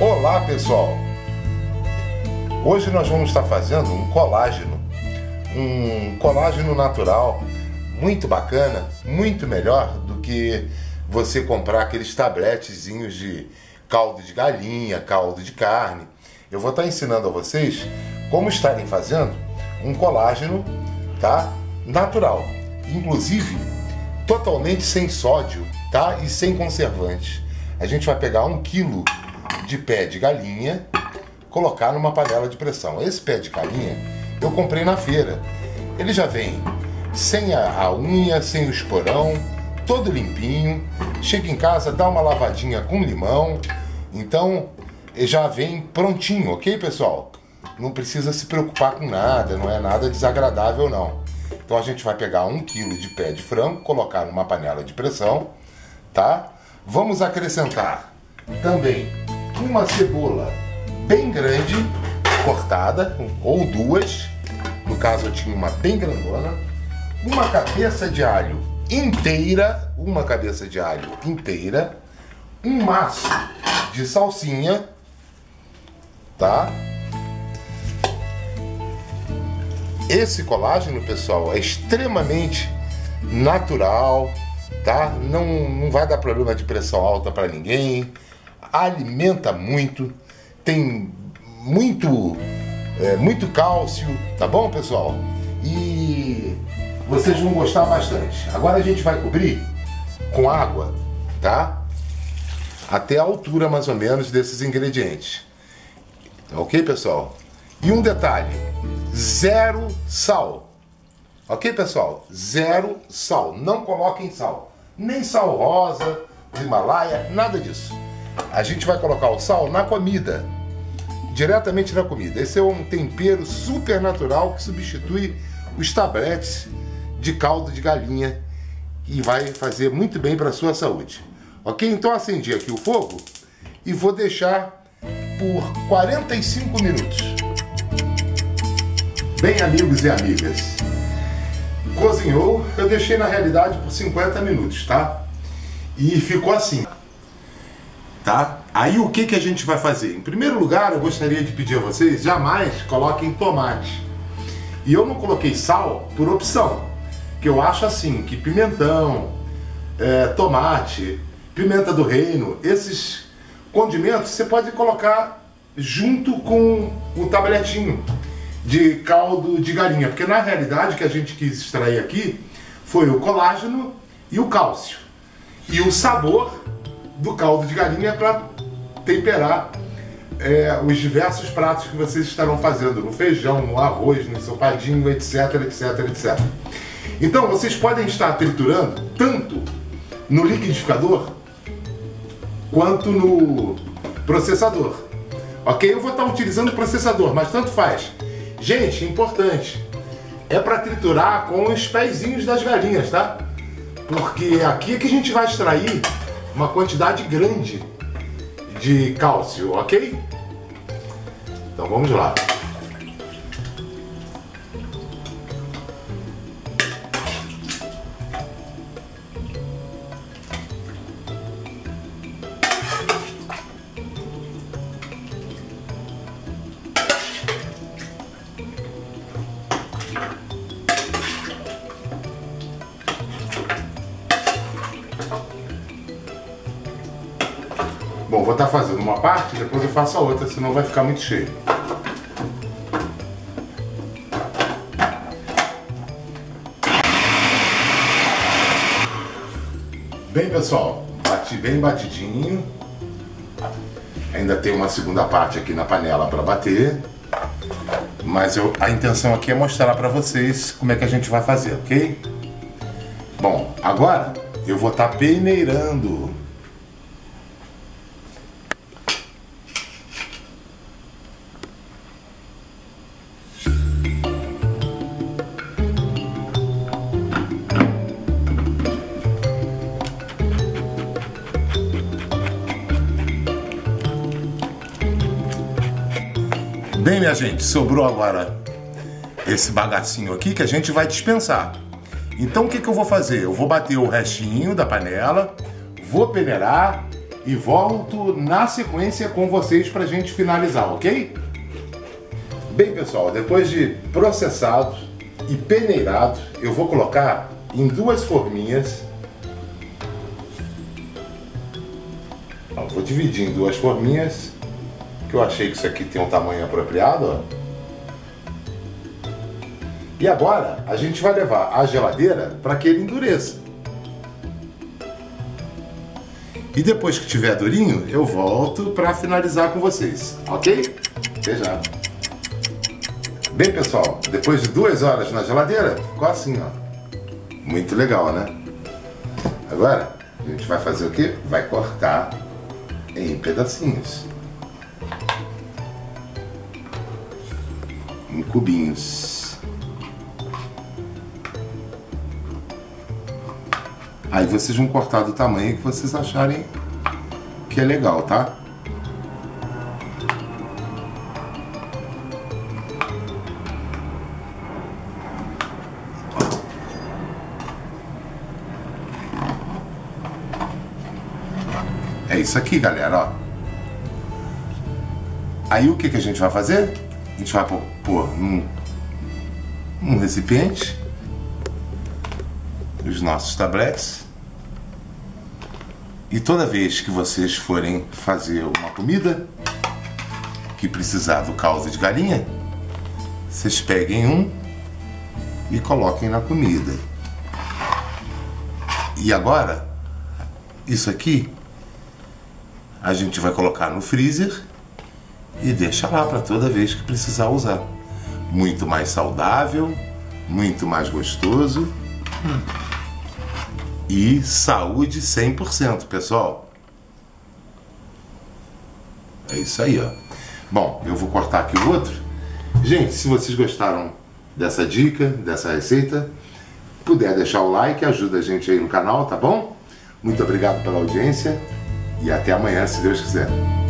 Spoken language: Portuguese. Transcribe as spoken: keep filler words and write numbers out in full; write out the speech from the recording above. Olá pessoal! Hoje nós vamos estar fazendo um colágeno, um colágeno natural, muito bacana, muito melhor do que você comprar aqueles tabletezinhos de caldo de galinha, caldo de carne. Eu vou estar ensinando a vocês como estarem fazendo um colágeno, tá? Natural, inclusive totalmente sem sódio, tá? E sem conservantes. A gente vai pegar um quilo de pé de galinha, colocar numa panela de pressão. Esse pé de galinha eu comprei na feira. Ele já vem sem a, a unha, sem o esporão, todo limpinho. Chega em casa, dá uma lavadinha com limão. Então já vem prontinho, ok pessoal? Não precisa se preocupar com nada, não é nada desagradável não. Então a gente vai pegar um quilo de pé de frango, colocar numa panela de pressão, tá? Vamos acrescentar também uma cebola bem grande, cortada, ou duas, no caso eu tinha uma bem grandona, uma cabeça de alho inteira, uma cabeça de alho inteira, um maço de salsinha, tá? Esse colágeno, pessoal, é extremamente natural, tá? Não, não vai dar problema de pressão alta para ninguém, alimenta muito, tem muito, é, muito cálcio, tá bom, pessoal? E vocês vão gostar bastante. Agora a gente vai cobrir com água, tá? Até a altura, mais ou menos, desses ingredientes. Ok, pessoal? E um detalhe, zero sal. Ok, pessoal? Zero sal. Não coloquem sal. Nem sal rosa, do Himalaia, nada disso. A gente vai colocar o sal na comida. Diretamente na comida. Esse é um tempero super natural que substitui os tabletes de caldo de galinha. E vai fazer muito bem para a sua saúde. Ok? Então acendi aqui o fogo e vou deixar por quarenta e cinco minutos. Bem, amigos e amigas, cozinhou, eu deixei na realidade por cinquenta minutos, tá? E ficou assim, tá? Aí o que que a gente vai fazer? Em primeiro lugar, eu gostaria de pedir a vocês, jamais coloquem tomate. E eu não coloquei sal por opção, que eu acho assim, que pimentão, é, tomate, pimenta do reino, esses condimentos você pode colocar junto com o tabletinho de caldo de galinha, porque na realidade o que a gente quis extrair aqui foi o colágeno e o cálcio e o sabor do caldo de galinha para temperar é, os diversos pratos que vocês estarão fazendo no feijão, no arroz, no ensopadinho, etc, etc, etc. Então vocês podem estar triturando tanto no liquidificador quanto no processador, ok? Eu vou estar utilizando o processador, mas tanto faz. Gente, importante, é para triturar com os pezinhos das galinhas, tá? Porque aqui é que a gente vai extrair uma quantidade grande de cálcio, ok? Então vamos lá. Bom, vou estar fazendo uma parte, depois eu faço a outra, senão vai ficar muito cheio. Bem, pessoal, bati bem batidinho. Ainda tem uma segunda parte aqui na panela para bater. Mas eu, a intenção aqui é mostrar para vocês como é que a gente vai fazer, ok? Bom, agora eu vou estar peneirando. Bem, minha gente, sobrou agora esse bagacinho aqui que a gente vai dispensar. Então o que que eu vou fazer? Eu vou bater o restinho da panela, vou peneirar e volto na sequência com vocês para a gente finalizar, ok? Bem, pessoal, depois de processado e peneirado, eu vou colocar em duas forminhas. Ó, vou dividir em duas forminhas, que eu achei que isso aqui tem um tamanho apropriado, ó. E agora a gente vai levar à geladeira para que ele endureça. E depois que tiver durinho, eu volto para finalizar com vocês, ok? Beijão. Bem, pessoal, depois de duas horas na geladeira, ficou assim, ó. Muito legal, né? Agora, a gente vai fazer o quê? Vai cortar em pedacinhos. Em cubinhos. Aí vocês vão cortar do tamanho que vocês acharem que é legal, tá? É isso aqui, galera, ó. Aí o que que a gente vai fazer? A gente vai pôr num, num recipiente os nossos tabletes. E toda vez que vocês forem fazer uma comida que precisar do caldo de galinha, vocês peguem um e coloquem na comida. E agora, isso aqui a gente vai colocar no freezer e deixa lá para toda vez que precisar usar. Muito mais saudável, muito mais gostoso e saúde cem por cento, pessoal. É isso aí, ó. Bom, eu vou cortar aqui o outro. Gente, se vocês gostaram dessa dica, dessa receita, puder deixar o like, ajuda a gente aí no canal, tá bom? Muito obrigado pela audiência. E até amanhã, se Deus quiser.